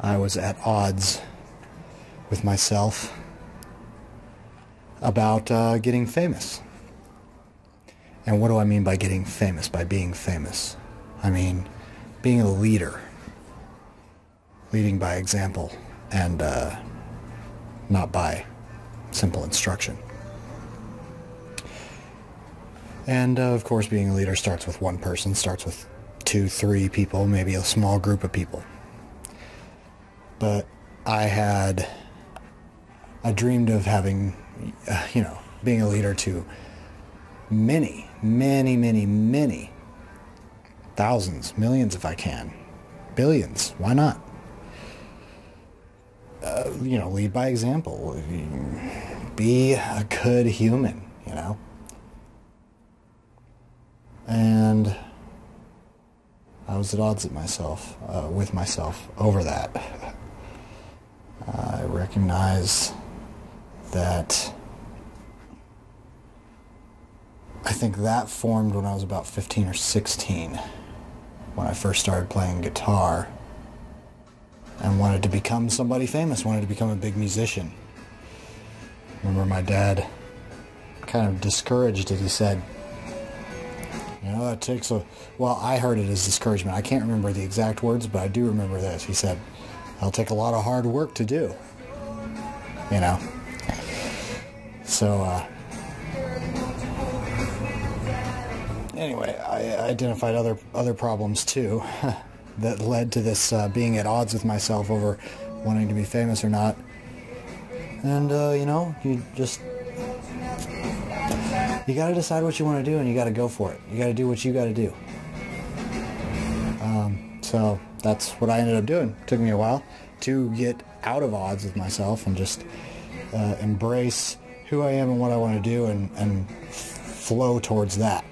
I was at odds with myself about getting famous. And what do I mean by getting famous, by being famous? I mean being a leader, leading by example, and not by simple instruction. And of course, being a leader starts with one person, starts with 2, 3 people, maybe a small group of people. But I dreamed of having, being a leader to many, many, many, many thousands, millions if I can, billions, why not? Lead by example, be a good human, And I was at odds with myself over that. I recognize that I think that formed when I was about 15 or 16, when I first started playing guitar and wanted to become somebody famous, wanted to become a big musician. I remember my dad kind of discouraged it. He said, that takes a... Well, I heard it as discouragement. I can't remember the exact words, but I do remember this. He said, "It'll take a lot of hard work to do." So, anyway, I identified other problems, too, that led to this being at odds with myself over wanting to be famous or not. And, you just... You got to decide what you want to do, and you got to go for it. You got to do what you got to do. So that's what I ended up doing. It took me a while to get out of odds with myself and just embrace who I am and what I want to do, and flow towards that,